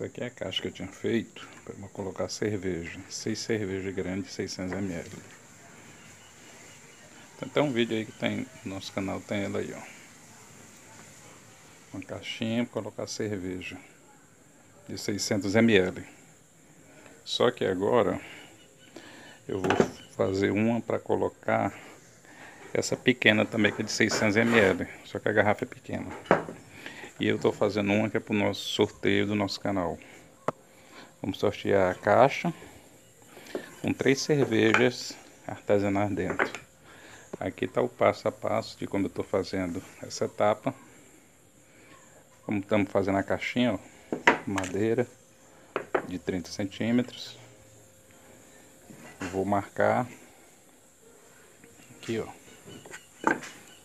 Essa aqui é a caixa que eu tinha feito para colocar cerveja. 6 cervejas grandes, 600 ml. Tem até um vídeo aí que tem no nosso canal, tem ela aí, ó. Uma caixinha para colocar cerveja de 600 ml. Só que agora eu vou fazer uma para colocar essa pequena também, que é de 600 ml. Só que a garrafa é pequena. E eu estou fazendo uma que é para o nosso sorteio do nosso canal. Vamos sortear a caixa com 3 cervejas artesanais dentro. Aqui está o passo a passo de como eu estou fazendo essa etapa. Como estamos fazendo a caixinha, ó, madeira de 30 centímetros. Vou marcar aqui, ó.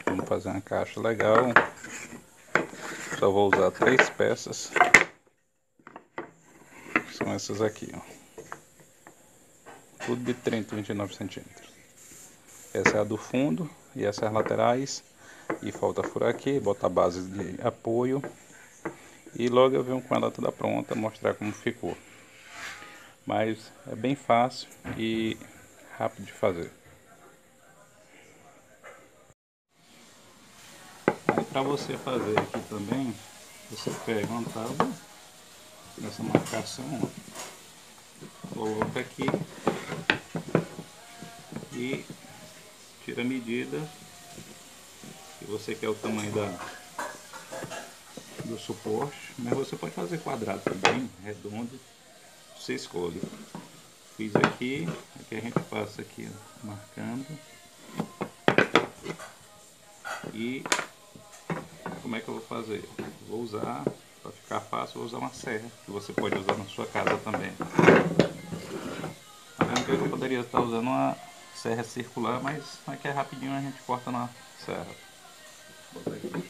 Vamos fazer uma caixa legal. Só vou usar 3 peças. São essas aqui, ó. Tudo de 30, 29 centímetros. Essa é a do fundo e essas laterais. E falta furar aqui, botar a base de apoio. E logo eu venho com ela toda pronta, mostrar como ficou. Mas é bem fácil e rápido de fazer. Para você fazer aqui também, você pega uma tábua nessa marcação, coloca aqui e tira a medida que você quer, o tamanho do suporte, mas você pode fazer quadrado também, redondo, você escolhe. Fiz aqui, aqui a gente passa aqui, ó, marcando e... Como é que eu vou fazer? Vou usar, para ficar fácil, vou usar uma serra, que você pode usar na sua casa também. Tá vendo que eu poderia estar usando uma serra circular, mas aqui é rapidinho, a gente corta na serra. Vou botar aqui.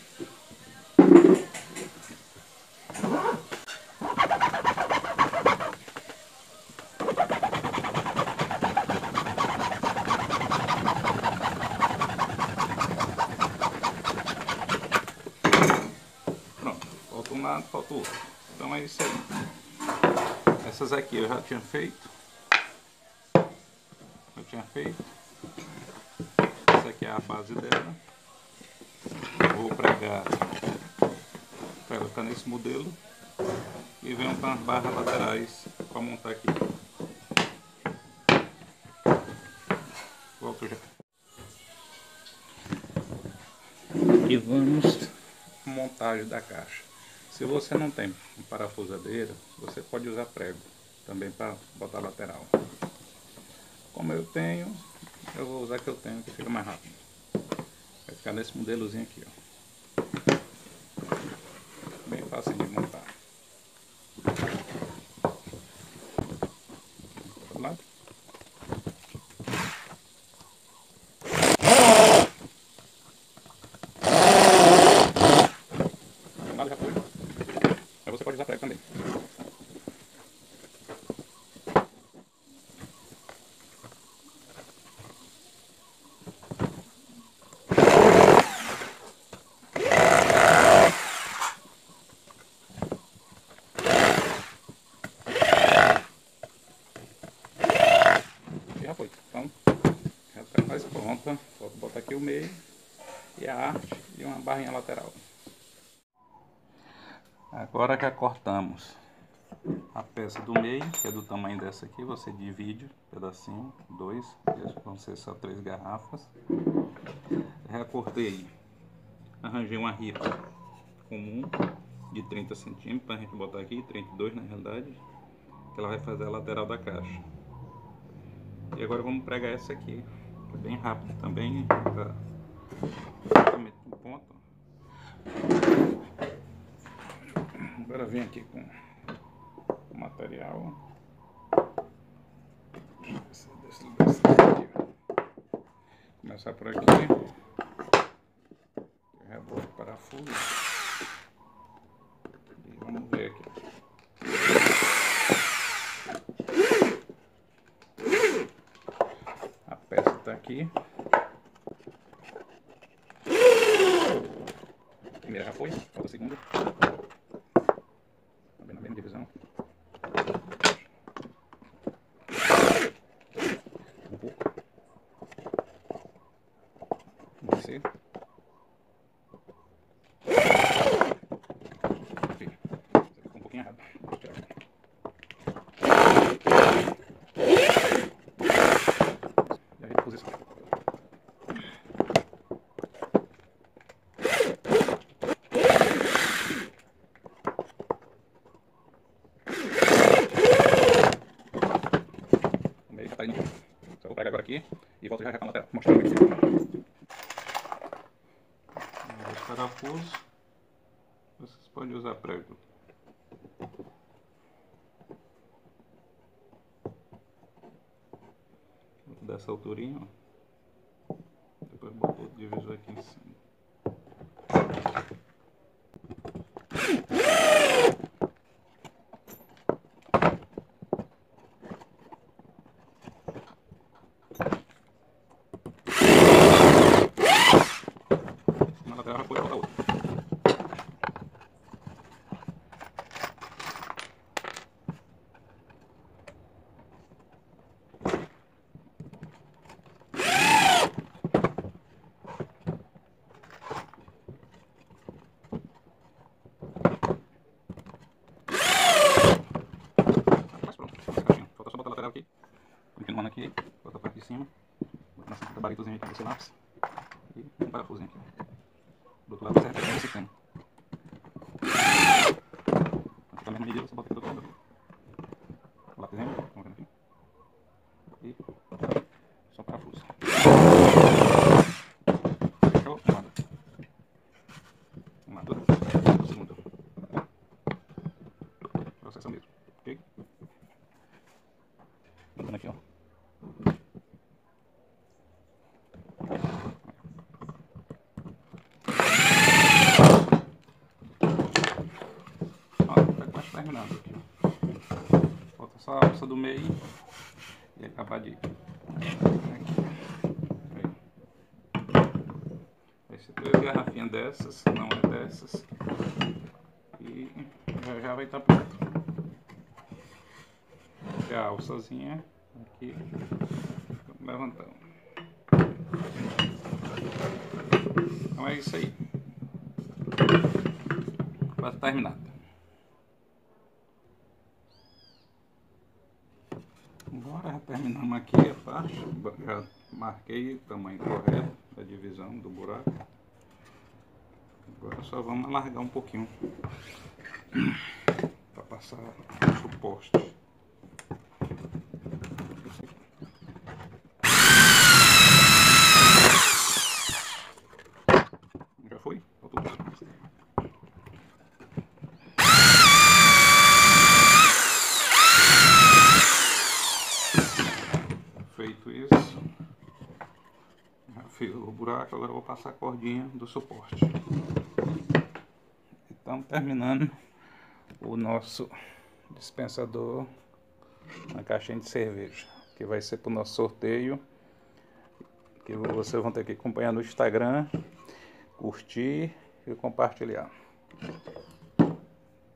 Faltou. Então é isso aí. Essas aqui eu já tinha feito. Essa aqui é a base dela. Eu vou pregar para ela ficar nesse modelo. E venho com as barras laterais para montar aqui. Volto já. E vamos à montagem da caixa. Se você não tem parafusadeira, você pode usar prego também para botar lateral. Como eu tenho, eu vou usar que eu tenho, que fica mais rápido. Vai ficar nesse modelozinho aqui, ó. Bem fácil de montar. Lá. O meio e a arte e uma barrinha lateral. Agora já cortamos a peça do meio, que é do tamanho dessa aqui. Você divide um pedacinho, 2, vão ser só 3 garrafas. Recortei, arranjei uma ripa comum de 30 centímetros para a gente botar aqui, 32 na realidade, que ela vai fazer a lateral da caixa. E agora vamos pregar essa aqui. Bem rápido também, tá exatamente no ponto. Agora vem aqui com o material. Começar por aqui. Reboto o parafuso. E vamos ver aqui. Aqui. Primeira já foi, falta a segunda. Tá bem na mesma divisão. aqui e volto já com a lateral, mostrando aqui. Os parafusos, vocês podem usar prego. Vou dar essa alturinha, ó. Depois boto o divisor aqui em cima. Aqui, bota a parte de cima, bota nessa ponta baritozinha aqui desse lápis e um parafusinho aqui. Do outro lado você repete nesse cano. Aqui também na medida você bota aqui do outro lado. O lápisinho, colocando aqui. E só parafuso. Fechou? Um lado. O segundo. Processo mesmo. Ok? Botando aqui, ó. Terminado aqui, ó. Falta só a alça do meio e acabar de vai ser 2 garrafinhas dessas, não é dessas, e já vai estar pronto. A alçazinha aqui, levantando. Então é isso aí, quase terminado. Agora terminamos aqui a parte, já marquei o tamanho correto da divisão do buraco. Agora só vamos alargar um pouquinho para passar o poste. Já foi? Faltou tudo. Feito isso, já fiz o buraco, agora eu vou passar a cordinha do suporte. Estamos terminando o nosso dispensador na caixinha de cerveja, que vai ser para o nosso sorteio, que vocês vão ter que acompanhar no Instagram, curtir e compartilhar.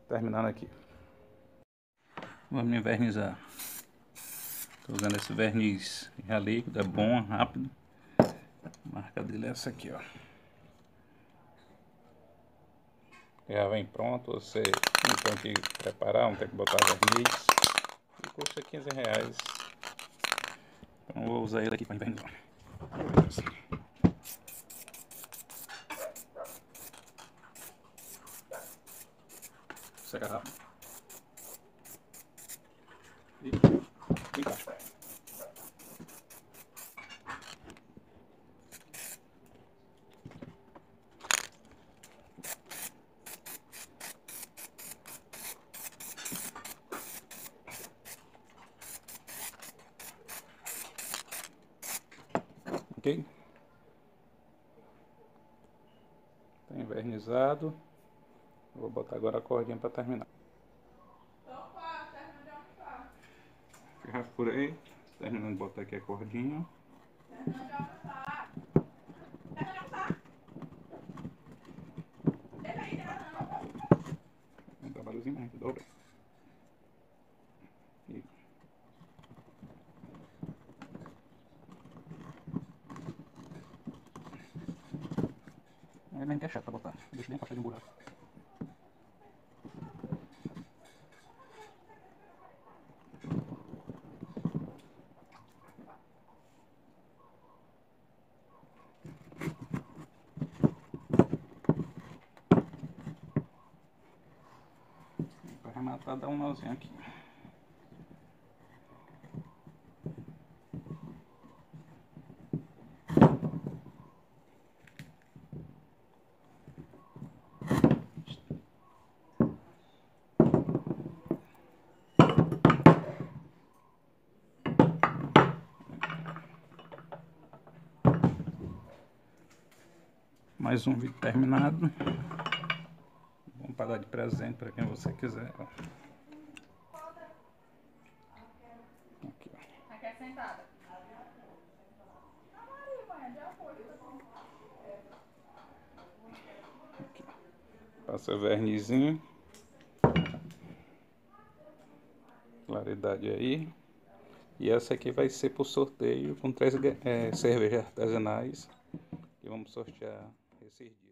Terminando aqui. Vamos invernizar. Usando esse verniz já líquido, é bom, rápido. A marca dele é essa aqui, ó. Já vem pronto, você não tem que preparar, não tem que botar verniz. E custa R$15. Então eu vou usar ele aqui para invernizar. Seca rápido. E... ok? Tá invernizado. Vou botar agora a cordinha para terminar. Por aí, terminando de botar aqui a cordinha. Um trabalhozinho, a gente dobra. E... aí vai encaixar, tá botando. Deixa ele encaixar de um buraco. Matar, dar um nozinho aqui. mais um vídeo terminado. Vamos para dar de presente para quem você quiser. Aqui, ó. Aqui é sentada. Passa vernizinho. Claridade aí. E essa aqui vai ser para o sorteio com 3 cervejas artesanais que vamos sortear esses dias.